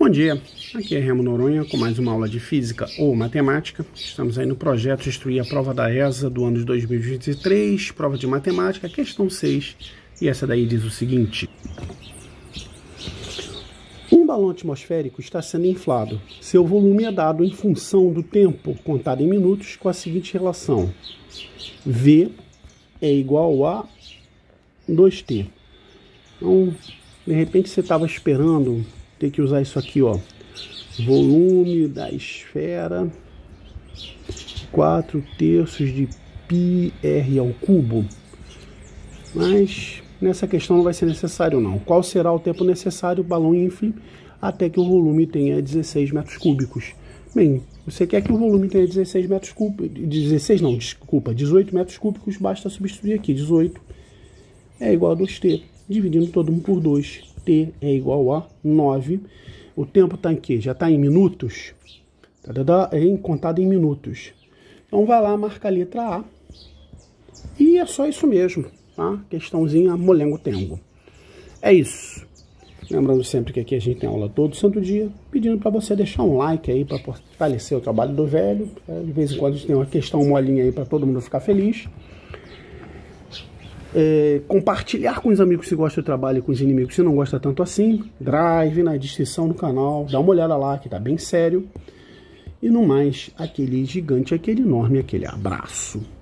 Bom dia, aqui é Remo Noronha com mais uma aula de Física ou Matemática. Estamos aí no projeto de instruir a prova da ESA do ano de 2023, prova de matemática, questão 6, e essa daí diz o seguinte. Um balão atmosférico está sendo inflado. Seu volume é dado em função do tempo contado em minutos com a seguinte relação. V é igual a 2T. Então, de repente você estava esperando ter que usar isso aqui, ó, volume da esfera 4/3 de πr ao cubo, mas nessa questão não vai ser necessário não. Qual será o tempo necessário o balão infle até que o volume tenha 16 metros cúbicos? Bem, você quer que o volume tenha 16 metros cúbicos, 18 metros cúbicos, basta substituir aqui, 18 é igual a 2t, dividindo todo um por 2, t é igual a 9. O tempo está em quê? Já está em minutos? É contado em minutos. Então vai lá, marca a letra A. E é só isso mesmo, tá? Questãozinha molengo-tengo. É isso. Lembrando sempre que aqui a gente tem aula todo santo dia, pedindo para você deixar um like aí para fortalecer o trabalho do velho. De vez em quando a gente tem uma questão molinha aí para todo mundo ficar feliz. Compartilhar com os amigos se gosta do trabalho e com os inimigos se não gosta tanto assim. Drive na descrição do canal, dá uma olhada lá que tá bem sério. E no mais, aquele gigante, aquele enorme, aquele abraço.